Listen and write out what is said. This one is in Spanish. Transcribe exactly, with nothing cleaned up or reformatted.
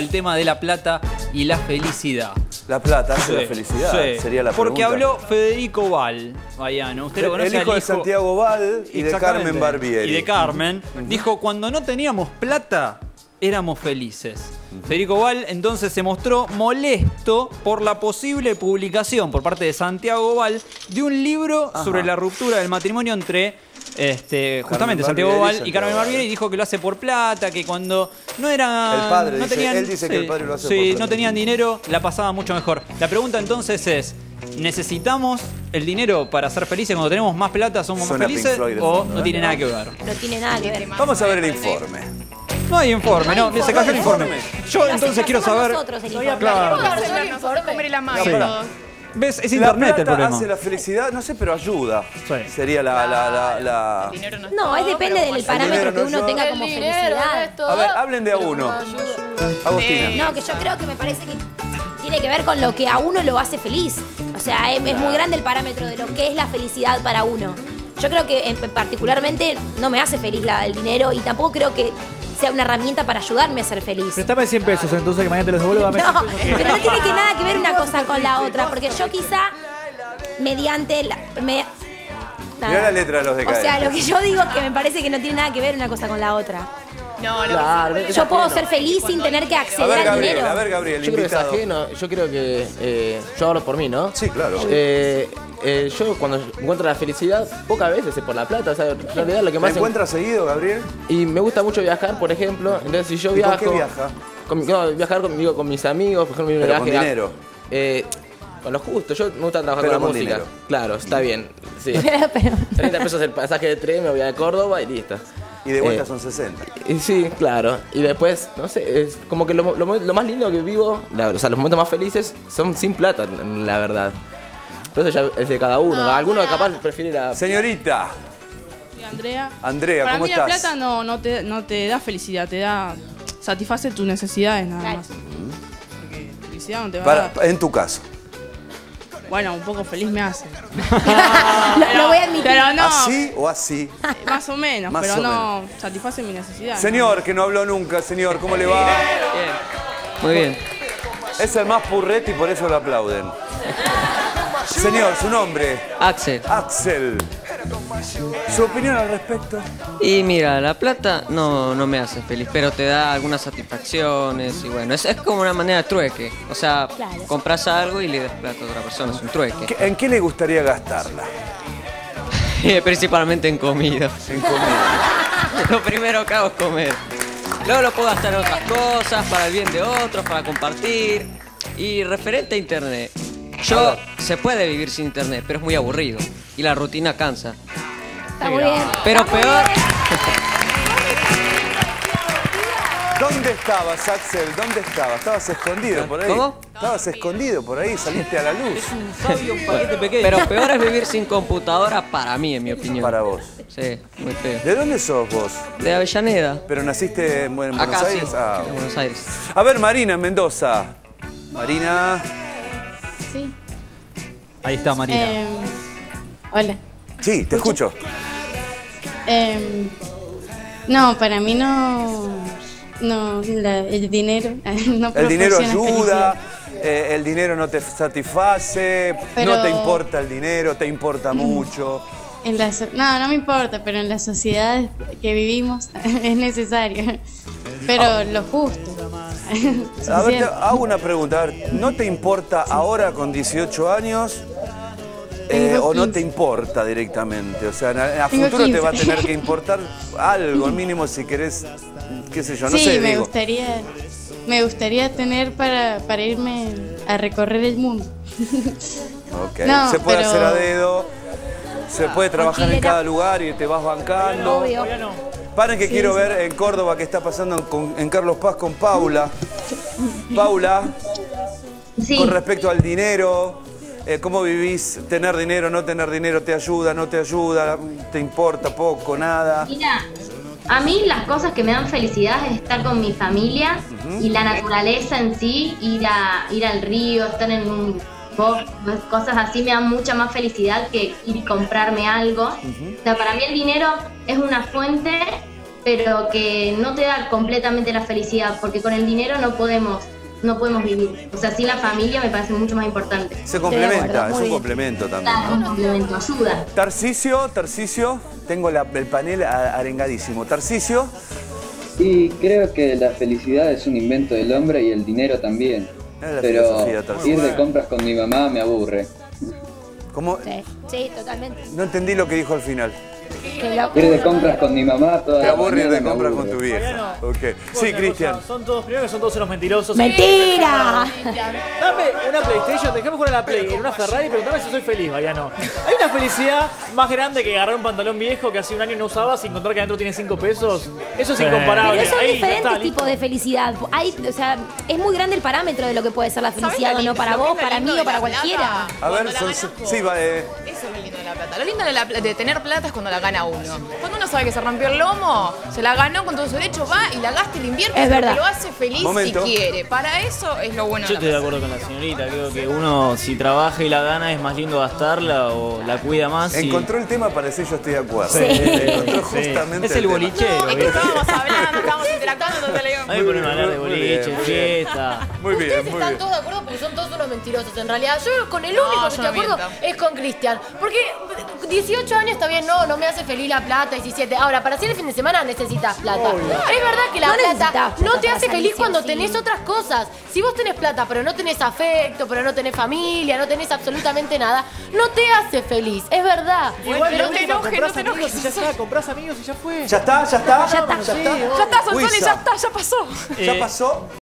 El tema de la plata y la felicidad. La plata hace sí, la felicidad, sí. Sería la Porque pregunta. Porque habló Federico Val, Bayano. Usted lo conoce. El hijo, hijo de Santiago Val y de Carmen Barbieri. Y de Carmen. Uh-huh. Dijo, cuando no teníamos plata, éramos felices. Uh-huh. Federico Val entonces se mostró molesto por la posible publicación por parte de Santiago Val de un libro Ajá. sobre la ruptura del matrimonio entre... Este, justamente Santiago Val y Carmen Barbieri, y dijo que lo hace por plata, que cuando no era... El padre, no dice, tenían, él dice sí, que el padre lo hace sí, por plata. Sí, no tenían dinero, la pasaba mucho mejor. La pregunta entonces es, ¿necesitamos el dinero para ser felices? Cuando tenemos más plata, ¿somos Suena más felices Floyd, o fondo, no tiene nada que ver? No tiene nada que ver. Vamos a ver el informe. No hay informe, no, no, hay no se cayó el informe. Yo entonces quiero saber... Nosotros, el informe. Claro. ¿Ves? Es internet el problema. Hace la felicidad, no sé, pero ayuda. Sí. Sería la... la, la, la... El dinero no, es no, es depende del parámetro no que uno ayuda. Tenga como dinero, felicidad. No, a ver, hablen de a uno. Agustina. No, que yo creo que me parece que tiene que ver con lo que a uno lo hace feliz. O sea, es, es muy grande el parámetro de lo que es la felicidad para uno. Yo creo que en, particularmente no me hace feliz la, el dinero y tampoco creo que... sea una herramienta para ayudarme a ser feliz. Préstame cien pesos, entonces que mañana te los devuelvo. No, pero no tiene que nada que ver una cosa con la otra, porque yo quizá, mediante la... Me, Mirá la letra de los de O sea, lo que yo digo es que me parece que no tiene nada que ver una cosa con la otra. No, no. Claro, yo puedo ser feliz sin tener que acceder a ver, Gabriel, al dinero. A ver, Gabriel, yo creo que es ajeno, yo creo que... Eh, yo hablo por mí, ¿no? Sí, claro. Eh, eh, yo cuando encuentro la felicidad, pocas veces es por la plata. O sea, en realidad lo que más... ¿Te encuentras en... seguido, Gabriel? Y me gusta mucho viajar, por ejemplo. Entonces, si yo ¿Y viajo... ¿Con qué viaja? Con, no, viajar conmigo, con mis amigos, por ejemplo, Pero con dinero. A, eh, con lo justo, yo me gusta trabajar pero con la música. Dinero. Claro, está bien. Sí. Pero, pero... treinta pesos el pasaje de tren, me voy a Córdoba y listo. Y de vuelta eh, son sesenta. Y, sí, claro. Y después, no sé, es como que lo, lo, lo más lindo que vivo, la, o sea, los momentos más felices son sin plata, la verdad. Pero eso ya es de cada uno. No, Algunos capaz prefiere la... Señorita. Andrea. Andrea, ¿cómo estás? Para mí la plata no, no, te, no te da felicidad, te da... satisface tus necesidades nada más. Porque felicidad no te va para, a dar. En tu caso. Bueno, un poco feliz me hace. No, lo, pero, lo voy a admitir. Pero no, ¿así o así? Más o menos, más pero o no menos. Satisface mi necesidad. Señor, ¿no? Que no habló nunca, señor, ¿cómo le va? Bien. Muy bien. Es el más purrete y por eso lo aplauden. Señor, ¿su nombre? Axel. Axel. ¿Su opinión al respecto? Y mira, la plata no, no me hace feliz, pero te da algunas satisfacciones y bueno, es, es como una manera de trueque. O sea, claro. Compras algo y le das plata a otra persona, es un trueque. ¿En qué le gustaría gastarla? Principalmente en comida. En comida. Lo primero que hago es comer. Luego lo puedo gastar en otras cosas, para el bien de otros, para compartir. Y referente a internet, yo... se puede vivir sin internet, pero es muy aburrido. Y la rutina cansa. Está muy bien. Pero Está peor... Bien. ¿Dónde estabas, Axel? ¿Dónde estabas? ¿Estabas escondido por ahí? ¿Cómo? Estabas escondido por ahí, saliste a la luz. Es un sabio paquete pequeño. Pero peor es vivir sin computadora para mí, en mi opinión. Para vos. Sí, muy feo. ¿De dónde sos vos? De Avellaneda. ¿Pero naciste en Buenos Acá, Aires? Sí. Ah, en Buenos Aires. A ver, Marina, en Mendoza. Marina... Sí. Ahí está Marina. Eh, hola. Sí, te escucho. Eh, no, para mí no... no la, el dinero no El dinero ayuda, eh, el dinero no te satisface, pero no te importa el dinero, te importa mucho. En la, no, no me importa, pero en la sociedad que vivimos es necesario. Pero ah. lo justo. A ver, te hago una pregunta. A ver, ¿no te importa ahora con dieciocho años? Eh, ¿O no te importa directamente? O sea, a, a futuro quince. Te va a tener que importar algo, mínimo si querés, qué sé yo, no sí, sé, me digo. gustaría, me gustaría tener para, para irme a recorrer el mundo. Okay. No, se puede pero... hacer a dedo, se puede trabajar en cada lugar y te vas bancando. Obvio. Paren que sí, quiero sí. ver en Córdoba qué está pasando con, en Carlos Paz con Paula. Paula, sí. con respecto al dinero, eh, ¿cómo vivís? ¿Tener dinero, no tener dinero? ¿Te ayuda, no te ayuda? ¿Te importa poco, nada? Mira, a mí las cosas que me dan felicidad es estar con mi familia uh-huh. y la naturaleza en sí, ir, a, ir al río, estar en un bosque, cosas así me dan mucha más felicidad que ir y comprarme algo. Uh-huh. O sea, para mí el dinero es una fuente pero que no te da completamente la felicidad, porque con el dinero no podemos, no podemos vivir. O sea, sí, la familia me parece mucho más importante. Se complementa, es un complemento también. Claro, un complemento, ayuda. Tarcisio, Tarcisio, tengo la, el panel arengadísimo. Tarcisio. Y creo que la felicidad es un invento del hombre y el dinero también. Pero ir de compras con mi mamá me aburre. ¿Cómo? Sí, sí, totalmente. No entendí lo que dijo al final. Ir de compras con mi mamá toda la vida. Te aburre ir de compras con tu vieja. Okay. Sí, Cristian. Son todos, primero que son todos unos mentirosos. ¡Mentira! Dame una PlayStation, dejame jugar a la Play, en una Ferrari, pero dame si soy feliz, Mariano. Hay una felicidad más grande que agarrar un pantalón viejo que hace un año no usabas y encontrar que adentro tiene cinco pesos. Eso es incomparable. Pero son Ahí, diferentes está, tipos de felicidad. Hay, o sea, es muy grande el parámetro de lo que puede ser la felicidad o no para vos, para mí o para cualquiera. A ver, son, sí, va, eh. Eso es lo lindo de la plata. Lo lindo de, la, de tener plata es cuando la gana uno. Cuando uno sabe que se rompió el lomo, se la ganó con todo su derecho, va y la gasta y la invierte, es verdad. Lo hace feliz Momento. Si quiere. Para eso es lo bueno. Yo estoy de acuerdo con la señorita. Creo que uno, si trabaja y la gana, es más lindo gastarla o la cuida más. Encontró y... el tema para decir yo estoy de acuerdo. Sí. Sí. Encontró justamente. Es el bolichero. No, es que estábamos hablando, estábamos interactuando, entonces le digo. Hay que poner a hablar de boliche, fiesta. Muy bien, Ustedes muy están bien. todos de acuerdo porque son todos unos mentirosos. En realidad, yo con el único no, que estoy de acuerdo miento. es con Cristian. Porque dieciocho años está bien, no, no me hace feliz la plata, diecisiete. Ahora, para hacer el fin de semana necesitas plata. Oh, yeah. Es verdad que la no plata, plata no te hace feliz cuando sí. tenés otras cosas. Si vos tenés plata, pero no tenés afecto, pero no tenés familia, no tenés absolutamente nada, no te hace feliz, es verdad. Igual, pero no te enojes, no te enojes. Ya está, comprás amigos y ya fue. Ya está, ya está. Ya está, ya está. Ya está, Sonsoles, ya está, ya pasó. Eh, ya pasó.